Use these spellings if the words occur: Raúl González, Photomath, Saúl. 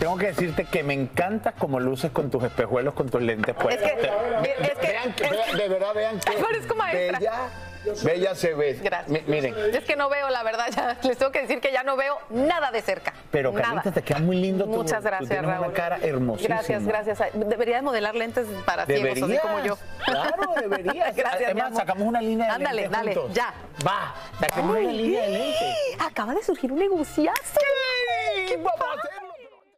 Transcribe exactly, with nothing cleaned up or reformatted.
tengo que decirte que me encanta cómo luces con tus espejuelos, con tus lentes puestos. Es que, te, es que, vean que es, de verdad, vean que parezco maestra. Bella, bella se ve. Gracias. Miren. Es que no veo, la verdad, ya les tengo que decir que ya no veo nada de cerca. Pero Carlita, te queda muy lindo. Muchas tu, gracias, tú Raúl. Una cara hermosísima. Gracias, gracias. Debería de modelar lentes para ciegos, así como yo. Claro, debería. Gracias. Además, sacamos una línea de Ándale, lentes. Ándale, dale, juntos. Ya. Va, sacamos Ay, una línea de lentes. Acaba de surgir un negociazo. ¡Qué papá!